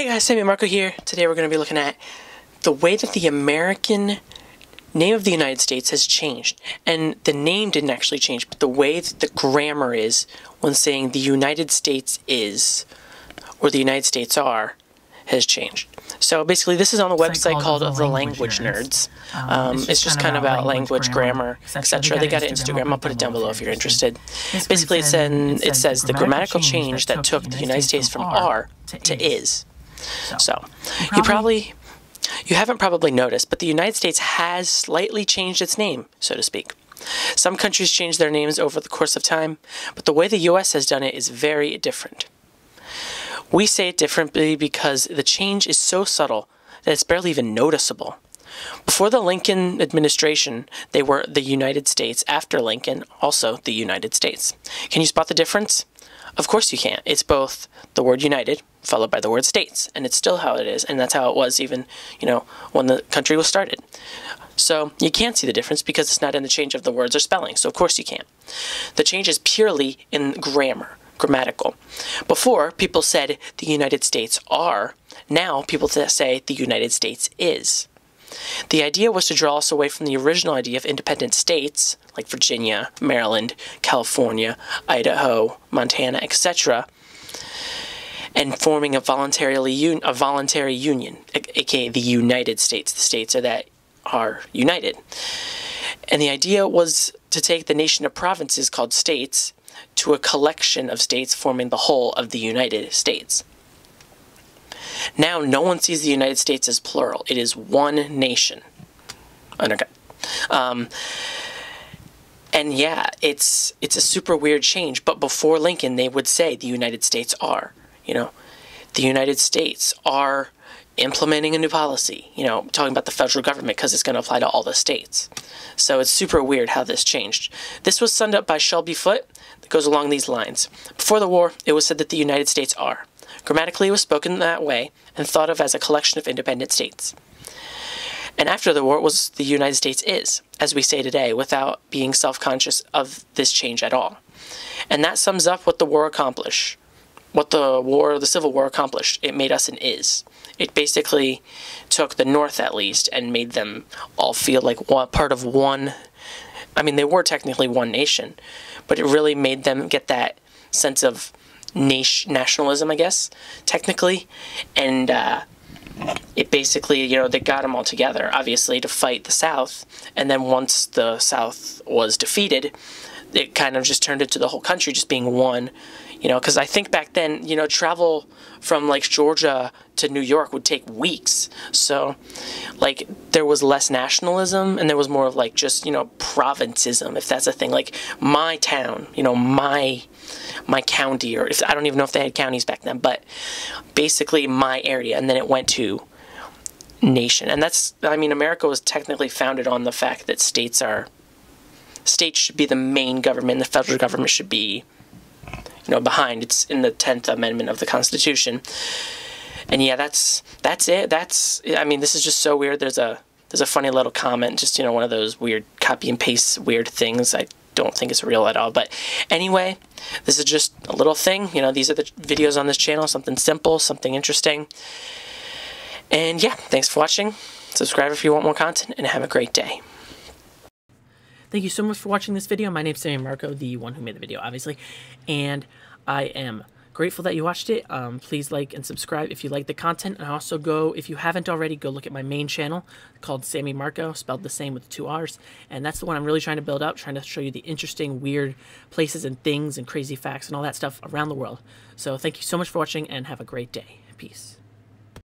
Hey guys, Sammy Marrco here. Today we're going to be looking at the way that the American name of the United States has changed. And the name didn't actually change, but the way that the grammar is when saying the United States is, or the United States are, has changed. So basically this is on the website called The Language Nerds. It's just kind of about language, grammar, etc. They got an Instagram. I'll put it down below if you're interested. Basically it says the grammatical change that took the United States from are to is. So you haven't probably noticed, but the United States has slightly changed its name, so to speak. Some countries change their names over the course of time, but the way the U.S. has done it is very different. We say it differently because the change is so subtle that it's barely even noticeable. Before the Lincoln administration, they were the United States. After Lincoln, also the United States. Can you spot the difference? Of course you can't. It's both the word united followed by the word states, and it's still how it is, and that's how it was even, you know, when the country was started. So you can't see the difference because it's not in the change of the words or spelling, so of course you can't. The change is purely in grammar. Grammatical. Before, people said the United States are. Now, people say the United States is. The idea was to draw us away from the original idea of independent states, like Virginia, Maryland, California, Idaho, Montana, etc., and forming a voluntary union, aka the United States. The states are that are united. And the idea was to take the nation of provinces called states to a collection of states forming the whole of the United States. Now no one sees the United States as plural. It is one nation. And yeah, it's a super weird change, but before Lincoln they would say the United States are, you know, the United States are implementing a new policy, you know, talking about the federal government because it's going to apply to all the states. So it's super weird how this changed. This was summed up by Shelby Foote that goes along these lines. Before the war, it was said that the United States are. Grammatically, it was spoken that way and thought of as a collection of independent states. And after the war, it was the United States is, as we say today, without being self-conscious of this change at all. And that sums up what the war accomplished. What the Civil War accomplished. It made us an is. It basically took the North, at least, and made them all feel like one, part of one. I mean, they were technically one nation, but it really made them get that sense of nationalism, I guess, technically. And it basically, you know, they got them all together, obviously, to fight the South. And then once the South was defeated, it kind of just turned into the whole country just being one. You know, because I think back then, you know, travel from, like, Georgia to New York would take weeks. So, like, there was less nationalism and there was more of, like, just, you know, provincism, if that's a thing. Like, my town, you know, my county, or if, I don't even know if they had counties back then, but basically my area. And then it went to nation. And that's, I mean, America was technically founded on the fact that states should be the main government, the federal government should be, you know, behind. It's in the 10th Amendment of the Constitution. And yeah, that's it. That's, I mean, this is just so weird. There's a funny little comment, just, you know, one of those weird copy and paste weird things. I don't think it's real at all. But anyway, this is just a little thing. You know, these are the videos on this channel, something simple, something interesting. And yeah, thanks for watching. Subscribe if you want more content, and have a great day. Thank you so much for watching this video. My name is Sammy Marrco, the one who made the video, obviously, and I am grateful that you watched it. Please like and subscribe if you like the content, and also go, if you haven't already, go look at my main channel called Sammy Marrco, spelled the same with 2 R's, and that's the one I'm really trying to build up, trying to show you the interesting, weird places and things and crazy facts and all that stuff around the world. So thank you so much for watching, and have a great day. Peace.